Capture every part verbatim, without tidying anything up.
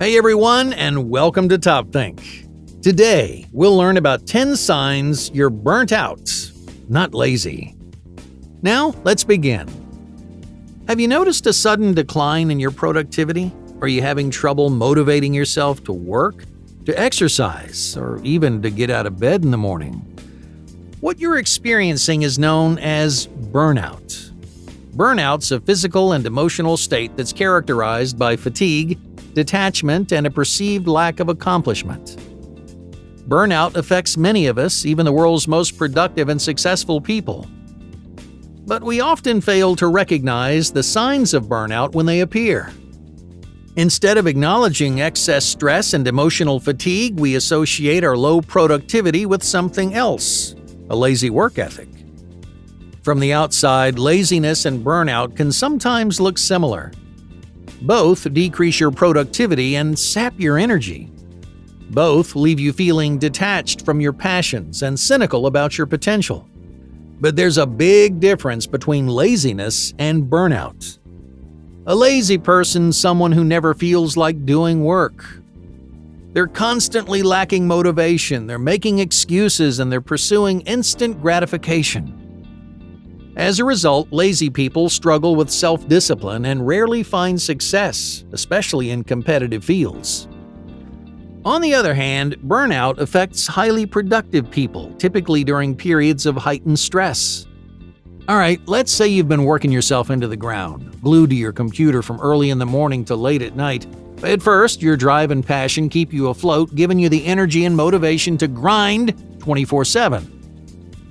Hey everyone, and welcome to TopThink. Today, we'll learn about ten signs you're burnt out, not lazy. Now, let's begin. Have you noticed a sudden decline in your productivity? Are you having trouble motivating yourself to work, to exercise, or even to get out of bed in the morning? What you're experiencing is known as burnout. Burnout's a physical and emotional state that's characterized by fatigue, detachment, and a perceived lack of accomplishment. Burnout affects many of us, even the world's most productive and successful people. But we often fail to recognize the signs of burnout when they appear. Instead of acknowledging excess stress and emotional fatigue, we associate our low productivity with something else, a lazy work ethic. From the outside, laziness and burnout can sometimes look similar. Both decrease your productivity and sap your energy. Both leave you feeling detached from your passions and cynical about your potential. But there's a big difference between laziness and burnout. A lazy person is someone who never feels like doing work. They're constantly lacking motivation, they're making excuses, and they're pursuing instant gratification. As a result, lazy people struggle with self-discipline and rarely find success, especially in competitive fields. On the other hand, burnout affects highly productive people, typically during periods of heightened stress. All right, let's say you've been working yourself into the ground, glued to your computer from early in the morning to late at night. At first, your drive and passion keep you afloat, giving you the energy and motivation to grind twenty-four seven.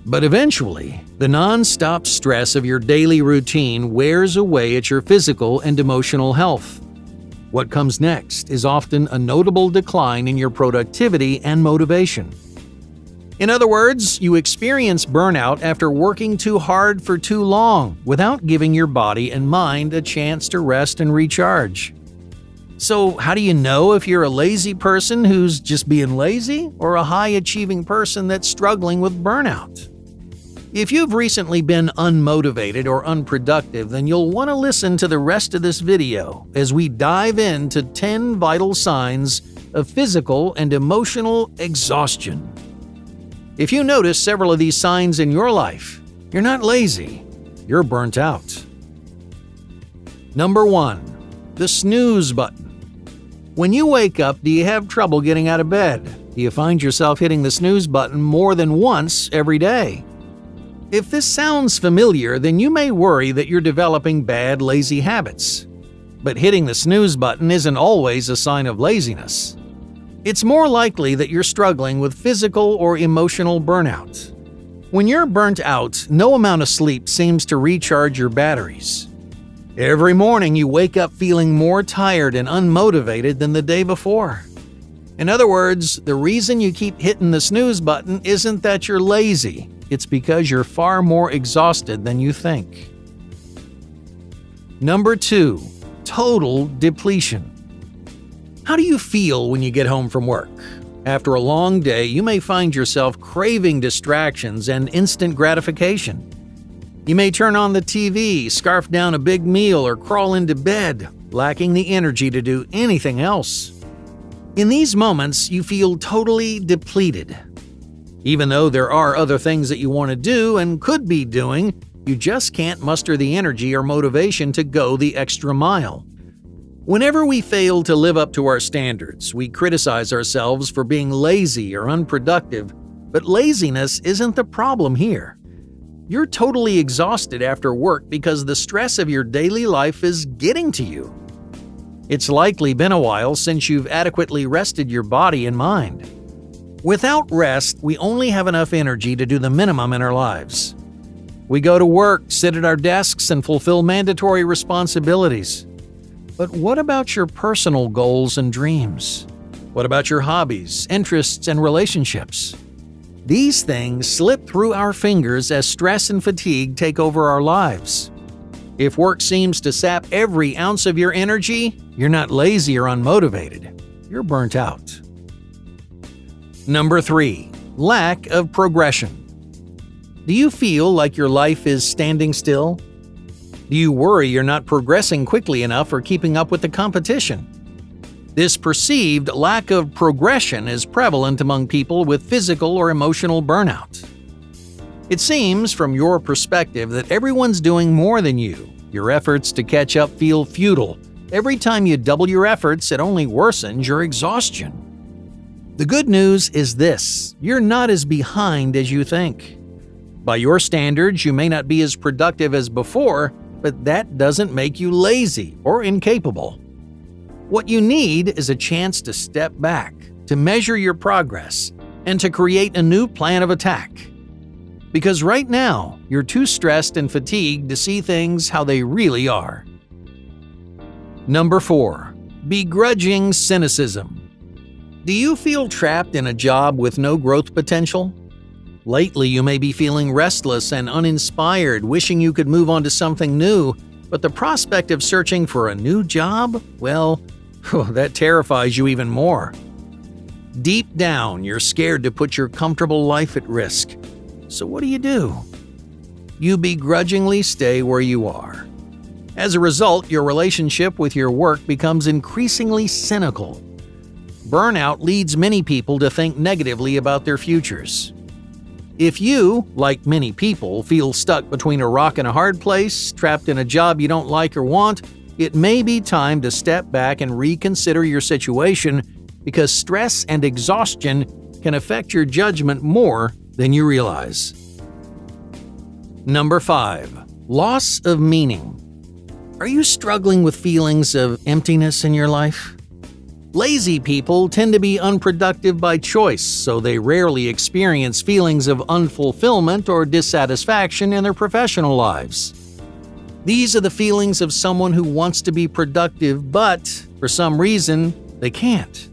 But eventually, the non-stop stress of your daily routine wears away at your physical and emotional health. What comes next is often a notable decline in your productivity and motivation. In other words, you experience burnout after working too hard for too long without giving your body and mind a chance to rest and recharge. So, how do you know if you're a lazy person who's just being lazy or a high-achieving person that's struggling with burnout? If you've recently been unmotivated or unproductive, then you'll want to listen to the rest of this video as we dive into ten vital signs of physical and emotional exhaustion. If you notice several of these signs in your life, you're not lazy, you're burnt out. Number one. The snooze button. When you wake up, do you have trouble getting out of bed? Do you find yourself hitting the snooze button more than once every day? If this sounds familiar, then you may worry that you're developing bad, lazy habits. But hitting the snooze button isn't always a sign of laziness. It's more likely that you're struggling with physical or emotional burnout. When you're burnt out, no amount of sleep seems to recharge your batteries. Every morning you wake up feeling more tired and unmotivated than the day before. In other words, the reason you keep hitting the snooze button isn't that you're lazy, it's because you're far more exhausted than you think. Number two. Total depletion. How do you feel when you get home from work? After a long day, you may find yourself craving distractions and instant gratification. You may turn on the T V, scarf down a big meal, or crawl into bed, lacking the energy to do anything else. In these moments, you feel totally depleted. Even though there are other things that you want to do and could be doing, you just can't muster the energy or motivation to go the extra mile. Whenever we fail to live up to our standards, we criticize ourselves for being lazy or unproductive, but laziness isn't the problem here. You're totally exhausted after work because the stress of your daily life is getting to you. It's likely been a while since you've adequately rested your body and mind. Without rest, we only have enough energy to do the minimum in our lives. We go to work, sit at our desks, and fulfill mandatory responsibilities. But what about your personal goals and dreams? What about your hobbies, interests, and relationships? These things slip through our fingers as stress and fatigue take over our lives. If work seems to sap every ounce of your energy, you're not lazy or unmotivated. You're burnt out. Number three. Lack of progression. Do you feel like your life is standing still? Do you worry you're not progressing quickly enough or keeping up with the competition? This perceived lack of progression is prevalent among people with physical or emotional burnout. It seems from your perspective that everyone's doing more than you. Your efforts to catch up feel futile. Every time you double your efforts, it only worsens your exhaustion. The good news is this: you're not as behind as you think. By your standards, you may not be as productive as before, but that doesn't make you lazy or incapable. What you need is a chance to step back, to measure your progress, and to create a new plan of attack. Because right now, you're too stressed and fatigued to see things how they really are. Number four, begrudging cynicism. Do you feel trapped in a job with no growth potential? Lately, you may be feeling restless and uninspired, wishing you could move on to something new, but the prospect of searching for a new job? Well, that terrifies you even more. Deep down, you're scared to put your comfortable life at risk. So what do you do? You begrudgingly stay where you are. As a result, your relationship with your work becomes increasingly cynical. Burnout leads many people to think negatively about their futures. If you, like many people, feel stuck between a rock and a hard place, trapped in a job you don't like or want, it may be time to step back and reconsider your situation, because stress and exhaustion can affect your judgment more than you realize. Number five, loss of meaning. Are you struggling with feelings of emptiness in your life? Lazy people tend to be unproductive by choice, so they rarely experience feelings of unfulfillment or dissatisfaction in their professional lives. These are the feelings of someone who wants to be productive, but for some reason, they can't.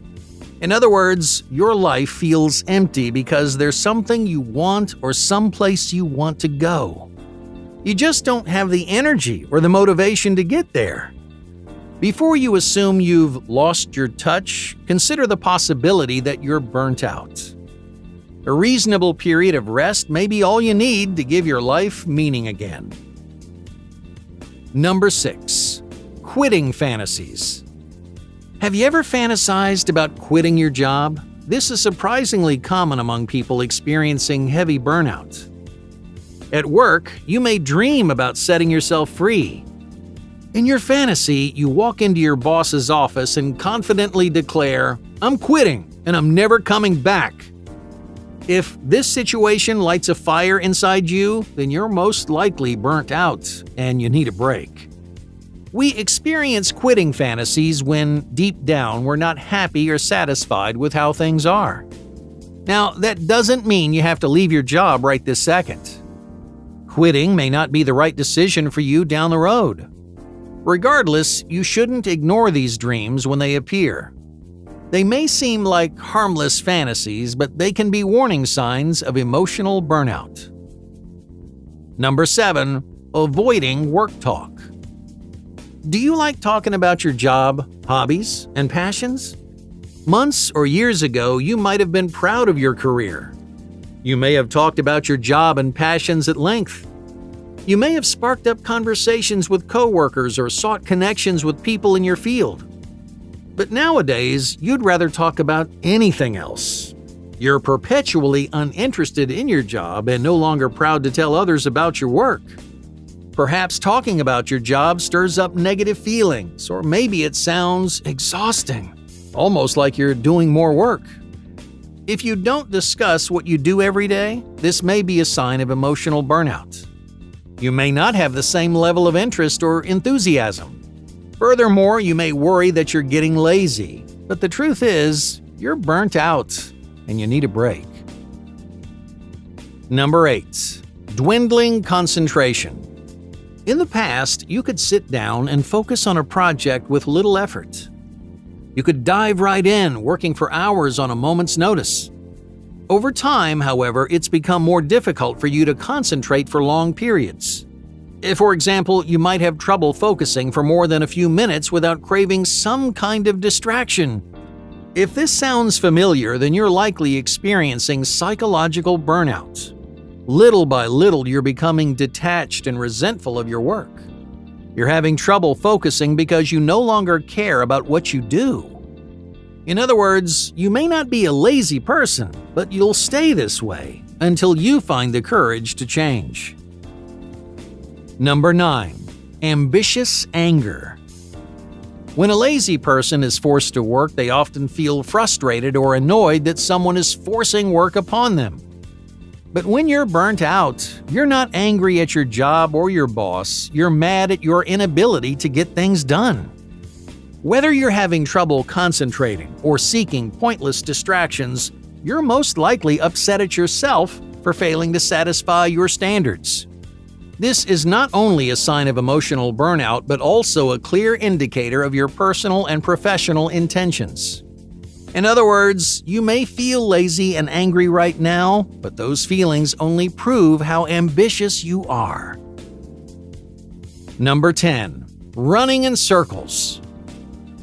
In other words, your life feels empty because there's something you want or someplace you want to go. You just don't have the energy or the motivation to get there. Before you assume you've lost your touch, consider the possibility that you're burnt out. A reasonable period of rest may be all you need to give your life meaning again. Number six, quitting fantasies. Have you ever fantasized about quitting your job? This is surprisingly common among people experiencing heavy burnout. At work, you may dream about setting yourself free. In your fantasy, you walk into your boss's office and confidently declare, "I'm quitting and I'm never coming back." If this situation lights a fire inside you, then you're most likely burnt out and you need a break. We experience quitting fantasies when, deep down, we're not happy or satisfied with how things are. Now, that doesn't mean you have to leave your job right this second. Quitting may not be the right decision for you down the road. Regardless, you shouldn't ignore these dreams when they appear. They may seem like harmless fantasies, but they can be warning signs of emotional burnout. Number seven, avoiding work talk. Do you like talking about your job, hobbies, and passions? Months or years ago, you might have been proud of your career. You may have talked about your job and passions at length. You may have sparked up conversations with coworkers or sought connections with people in your field. But nowadays, you'd rather talk about anything else. You're perpetually uninterested in your job and no longer proud to tell others about your work. Perhaps talking about your job stirs up negative feelings, or maybe it sounds exhausting, almost like you're doing more work. If you don't discuss what you do every day, this may be a sign of emotional burnout. You may not have the same level of interest or enthusiasm. Furthermore, you may worry that you're getting lazy, but the truth is, you're burnt out and you need a break. Number eight, dwindling concentration. In the past, you could sit down and focus on a project with little effort. You could dive right in, working for hours on a moment's notice. Over time, however, it's become more difficult for you to concentrate for long periods. For example, you might have trouble focusing for more than a few minutes without craving some kind of distraction. If this sounds familiar, then you're likely experiencing psychological burnout. Little by little, you're becoming detached and resentful of your work. You're having trouble focusing because you no longer care about what you do. In other words, you may not be a lazy person, but you'll stay this way until you find the courage to change. Number nine. Ambitious anger. When a lazy person is forced to work, they often feel frustrated or annoyed that someone is forcing work upon them. But when you're burnt out, you're not angry at your job or your boss, you're mad at your inability to get things done. Whether you're having trouble concentrating or seeking pointless distractions, you're most likely upset at yourself for failing to satisfy your standards. This is not only a sign of emotional burnout, but also a clear indicator of your personal and professional intentions. In other words, you may feel lazy and angry right now, but those feelings only prove how ambitious you are. Number ten. Running in circles.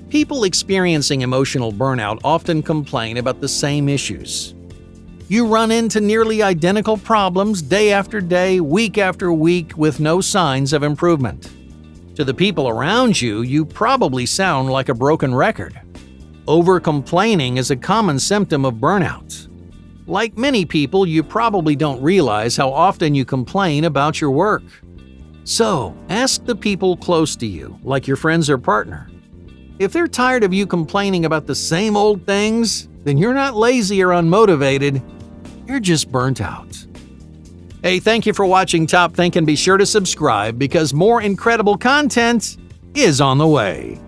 People experiencing emotional burnout often complain about the same issues. You run into nearly identical problems day after day, week after week, with no signs of improvement. To the people around you, you probably sound like a broken record. Over-complaining is a common symptom of burnout. Like many people, you probably don't realize how often you complain about your work. So, ask the people close to you, like your friends or partner. If they're tired of you complaining about the same old things, then you're not lazy or unmotivated, you're just burnt out. Hey, thank you for watching TopThink, and be sure to subscribe because more incredible content is on the way.